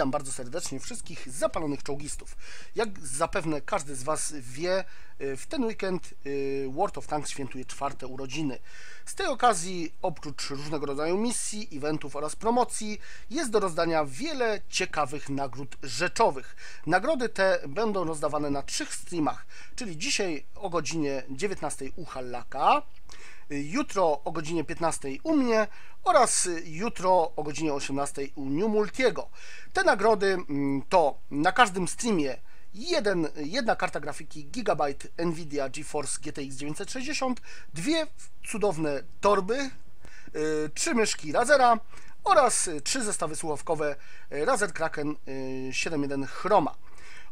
Witam bardzo serdecznie wszystkich zapalonych czołgistów. Jak zapewne każdy z Was wie, w ten weekend World of Tanks świętuje czwarte urodziny. Z tej okazji, oprócz różnego rodzaju misji, eventów oraz promocji, jest do rozdania wiele ciekawych nagród rzeczowych. Nagrody te będą rozdawane na trzech streamach, czyli dzisiaj o godzinie 19 u Hallaka, jutro o godzinie 15 u mnie oraz jutro o godzinie 18 u Niemultiego. Te nagrody to na każdym streamie jedna karta grafiki Gigabyte NVIDIA GeForce GTX 960, dwie cudowne torby, trzy myszki Razera oraz trzy zestawy słuchawkowe Razer Kraken 7.1 Chroma.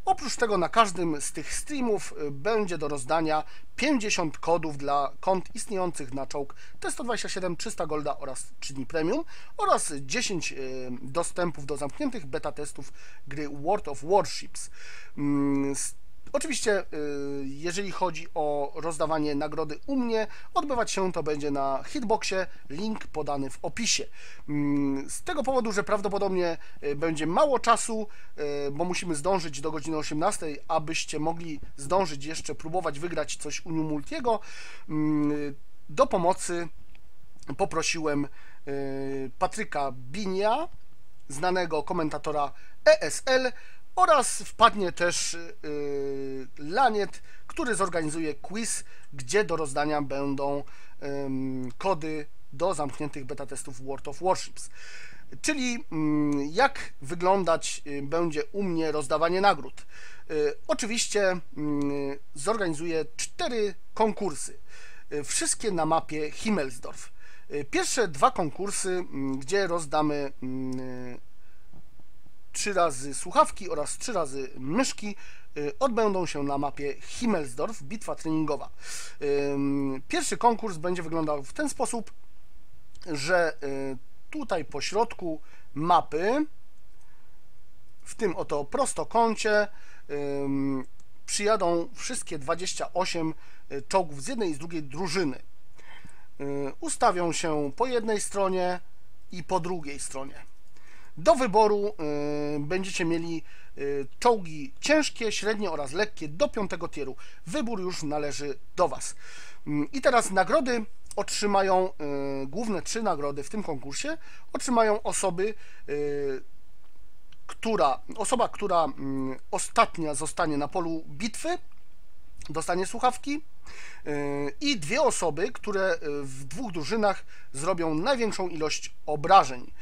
Oprócz tego na każdym z tych streamów będzie do rozdania 50 kodów dla kont istniejących na czołg T127, 300 golda oraz 3 dni premium oraz 10 dostępów do zamkniętych beta testów gry World of Warships. Oczywiście, jeżeli chodzi o rozdawanie nagrody u mnie, odbywać się to będzie na Hitboxie, link podany w opisie. Z tego powodu, że prawdopodobnie będzie mało czasu, bo musimy zdążyć do godziny 18, abyście mogli zdążyć jeszcze próbować wygrać coś u Niemultiego, do pomocy poprosiłem Patryka Binia, znanego komentatora ESL, oraz wpadnie też Laniet, który zorganizuje quiz, gdzie do rozdania będą kody do zamkniętych beta testów World of Warships. Czyli jak wyglądać będzie u mnie rozdawanie nagród. Oczywiście zorganizuję 4 konkursy, wszystkie na mapie Himmelsdorf. Pierwsze 2 konkursy, gdzie rozdamy 3 razy słuchawki oraz 3 razy myszki, odbędą się na mapie Himmelsdorf, bitwa treningowa. Pierwszy konkurs będzie wyglądał w ten sposób, że tutaj po środku mapy, w tym oto prostokącie, przyjadą wszystkie 28 czołgów z jednej i z drugiej drużyny. Ustawią się po jednej stronie i po drugiej stronie. Do wyboru będziecie mieli czołgi ciężkie, średnie oraz lekkie do 5. tieru. Wybór już należy do Was. I teraz nagrody otrzymają, główne 3 nagrody w tym konkursie otrzymają osoby, osoba, która ostatnia zostanie na polu bitwy, dostanie słuchawki, i 2 osoby, które w 2 drużynach zrobią największą ilość obrażeń.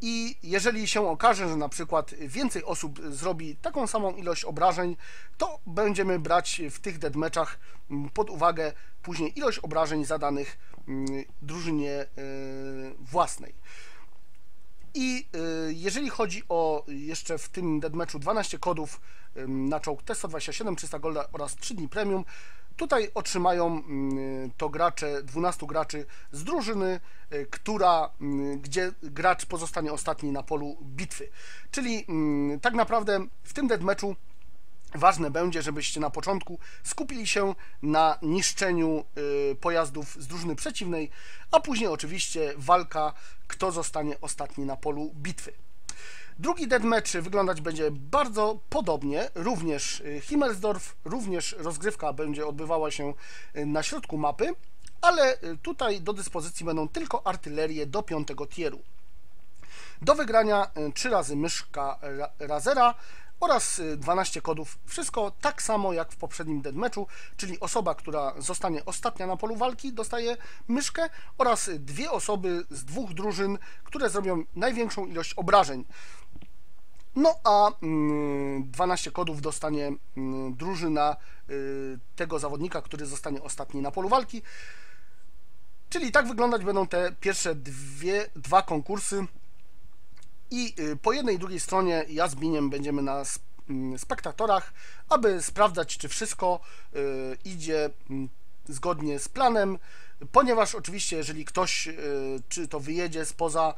I jeżeli się okaże, że na przykład więcej osób zrobi taką samą ilość obrażeń, to będziemy brać w tych deadmatchach pod uwagę później ilość obrażeń zadanych drużynie własnej. I jeżeli chodzi o jeszcze w tym deadmatchu 12 kodów na czołg T127, 300 golda oraz 3 dni premium, tutaj otrzymają to gracze, 12 graczy z drużyny, gdzie gracz pozostanie ostatni na polu bitwy. Czyli tak naprawdę w tym deadmatchu ważne będzie, żebyście na początku skupili się na niszczeniu pojazdów z drużyny przeciwnej, a później oczywiście walka, kto zostanie ostatni na polu bitwy. Drugi deathmatch wyglądać będzie bardzo podobnie, również Himmelsdorf, również rozgrywka będzie odbywała się na środku mapy, ale tutaj do dyspozycji będą tylko artylerie do 5. tieru. Do wygrania 3 razy myszka Razera oraz 12 kodów, wszystko tak samo jak w poprzednim deadmatchu, czyli osoba, która zostanie ostatnia na polu walki, dostaje myszkę, oraz 2 osoby z 2 drużyn, które zrobią największą ilość obrażeń. No a 12 kodów dostanie drużyna tego zawodnika, który zostanie ostatni na polu walki. Czyli tak wyglądać będą te pierwsze 2 konkursy. I po jednej i drugiej stronie ja z Biniem będziemy na spektatorach, aby sprawdzać, czy wszystko idzie zgodnie z planem, ponieważ oczywiście jeżeli ktoś czy to wyjedzie spoza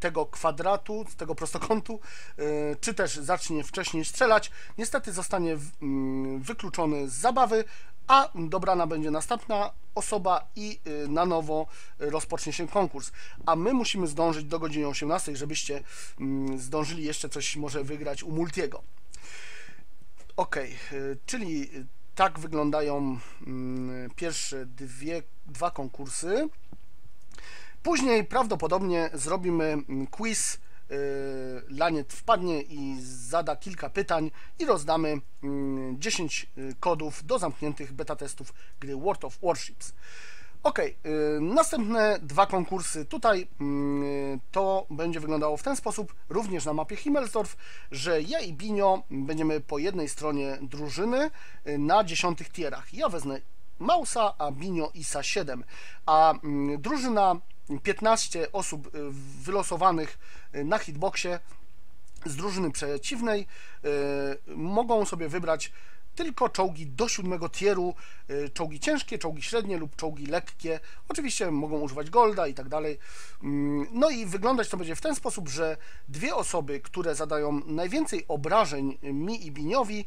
tego kwadratu, tego prostokątu, czy też zacznie wcześniej strzelać, niestety zostanie wykluczony z zabawy a dobrana będzie następna osoba i na nowo rozpocznie się konkurs. A my musimy zdążyć do godziny 18, żebyście zdążyli jeszcze coś może wygrać u Multiego. Ok, czyli tak wyglądają pierwsze dwa konkursy. Później prawdopodobnie zrobimy quiz. Laniet wpadnie i zada kilka pytań i rozdamy 10 kodów do zamkniętych beta testów gry World of Warships. Ok, następne dwa konkursy tutaj to będzie wyglądało w ten sposób, również na mapie Himmelsdorf, że ja i Binio będziemy po jednej stronie drużyny na 10 tierach. Ja wezmę Mausa, a Binio ISA 7, a drużyna 15 osób wylosowanych na hitboxie z drużyny przeciwnej mogą sobie wybrać tylko czołgi do 7 tieru, czołgi ciężkie, czołgi średnie lub czołgi lekkie. Oczywiście mogą używać golda i tak dalej. No i wyglądać to będzie w ten sposób, że dwie osoby, które zadają najwięcej obrażeń mi i Biniowi,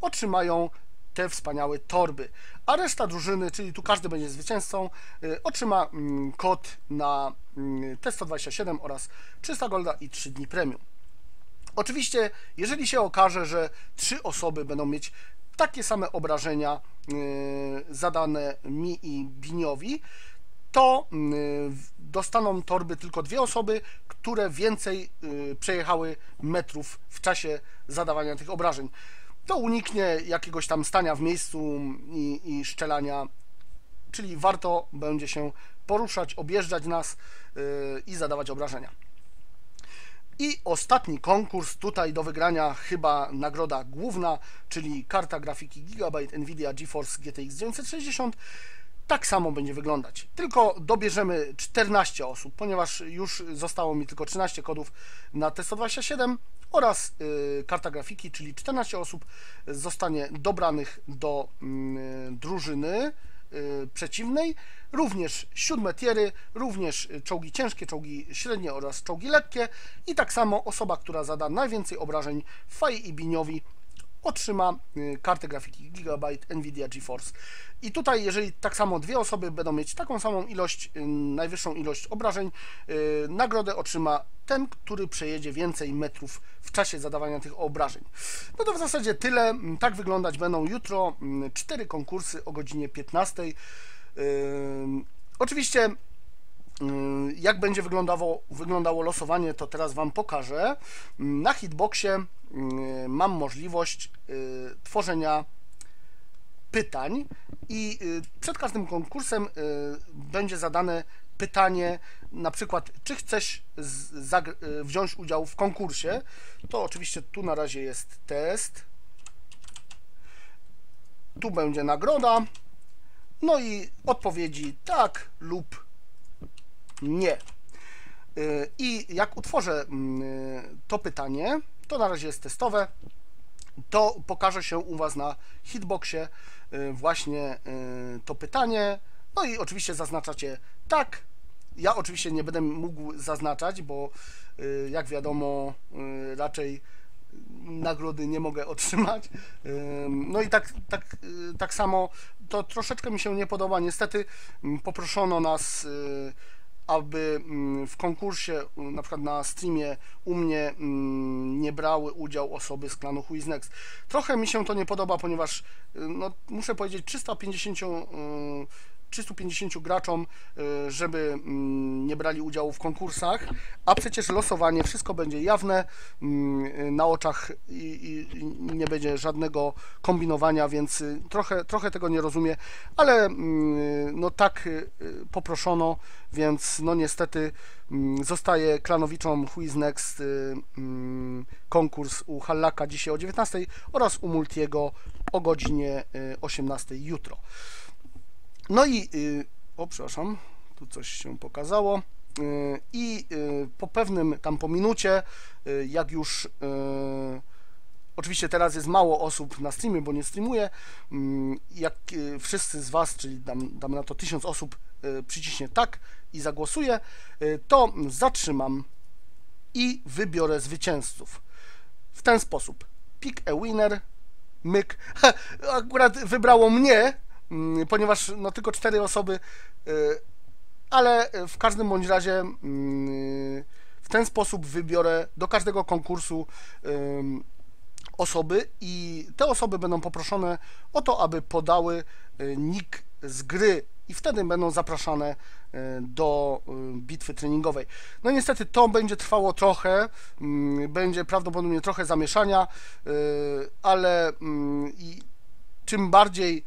otrzymają te wspaniałe torby, a reszta drużyny, czyli tu każdy będzie zwycięzcą, otrzyma kod na T127 oraz 300 golda i 3 dni premium. Oczywiście, jeżeli się okaże, że 3 osoby będą mieć takie same obrażenia zadane mi i Biniowi, to dostaną torby tylko dwie osoby, które więcej przejechały metrów w czasie zadawania tych obrażeń. To uniknie jakiegoś tam stania w miejscu i szczelania, czyli warto będzie się poruszać, objeżdżać nas i zadawać obrażenia. I ostatni konkurs, tutaj do wygrania chyba nagroda główna, czyli karta grafiki Gigabyte NVIDIA GeForce GTX 960. Tak samo będzie wyglądać, tylko dobierzemy 14 osób, ponieważ już zostało mi tylko 13 kodów na T127 oraz karta grafiki, czyli 14 osób zostanie dobranych do drużyny przeciwnej, również 7 tiery, również czołgi ciężkie, czołgi średnie oraz czołgi lekkie i tak samo osoba, która zada najwięcej obrażeń Fai i Biniowi, otrzyma kartę grafiki Gigabyte NVIDIA GeForce. I tutaj, jeżeli tak samo dwie osoby będą mieć taką samą ilość, najwyższą ilość obrażeń, nagrodę otrzyma ten, który przejedzie więcej metrów w czasie zadawania tych obrażeń. No to w zasadzie tyle. Tak wyglądać będą jutro 4 konkursy o godzinie 15. Oczywiście jak będzie wyglądało losowanie, to teraz Wam pokażę. Na hitboxie mam możliwość tworzenia pytań i przed każdym konkursem będzie zadane pytanie, na przykład, czy chcesz wziąć udział w konkursie. To oczywiście tu na razie jest test, tu będzie nagroda, no i odpowiedzi tak lub nie. I jak utworzę to pytanie, to na razie jest testowe, to pokaże się u Was na hitboxie właśnie to pytanie. No i oczywiście zaznaczacie tak. Ja oczywiście nie będę mógł zaznaczać, bo jak wiadomo raczej nagrody nie mogę otrzymać. No i tak samo to troszeczkę mi się nie podoba. Niestety poproszono nas, aby w konkursie, na przykład na streamie u mnie, nie brały udziału osoby z klanu WhoisNext. Trochę mi się to nie podoba, ponieważ no, muszę powiedzieć 350 graczom, żeby nie brali udziału w konkursach, a przecież losowanie, wszystko będzie jawne na oczach i nie będzie żadnego kombinowania, więc trochę tego nie rozumiem, ale no tak poproszono, więc no niestety zostaje klanowiczom WhoisNext konkurs u Hallaka dzisiaj o 19 oraz u Multiego o godzinie 18 jutro. No i, o przepraszam, tu coś się pokazało i po pewnym tam po minucie, jak już, oczywiście teraz jest mało osób na streamie, bo nie streamuję, jak wszyscy z Was, czyli dam na to 1000 osób, przyciśnie tak i zagłosuje, to zatrzymam i wybiorę zwycięzców. W ten sposób, pick a winner, myk. Akurat wybrało mnie, ponieważ no tylko 4 osoby, ale w każdym bądź razie w ten sposób wybiorę do każdego konkursu osoby i te osoby będą poproszone o to, aby podały nick z gry i wtedy będą zapraszane do bitwy treningowej. No niestety to będzie trwało trochę, będzie prawdopodobnie trochę zamieszania, ale czym bardziej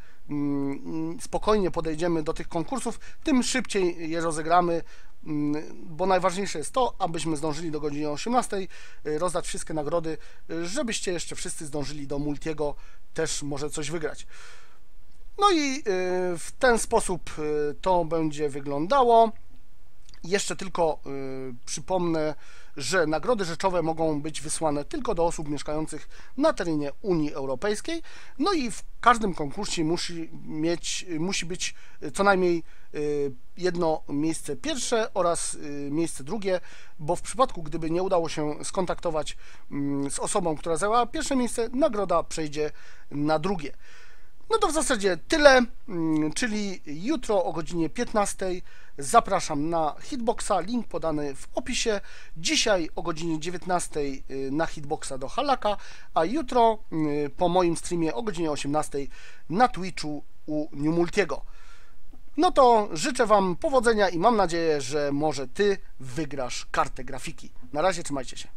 spokojnie podejdziemy do tych konkursów, tym szybciej je rozegramy, bo najważniejsze jest to, abyśmy zdążyli do godziny 18 rozdać wszystkie nagrody, żebyście jeszcze wszyscy zdążyli do Multiego też może coś wygrać. No i w ten sposób to będzie wyglądało. Jeszcze tylko przypomnę, że nagrody rzeczowe mogą być wysłane tylko do osób mieszkających na terenie Unii Europejskiej. No i w każdym konkursie musi być co najmniej jedno miejsce pierwsze oraz miejsce drugie, bo w przypadku, gdyby nie udało się skontaktować z osobą, która zajęła pierwsze miejsce, nagroda przejdzie na drugie. No to w zasadzie tyle, czyli jutro o godzinie 15:00 zapraszam na Hitboxa, link podany w opisie. Dzisiaj o godzinie 19:00 na Hitboxa do Hallaka, a jutro po moim streamie o godzinie 18:00 na Twitchu u Niemultiego. No to życzę Wam powodzenia i mam nadzieję, że może Ty wygrasz kartę grafiki. Na razie, trzymajcie się.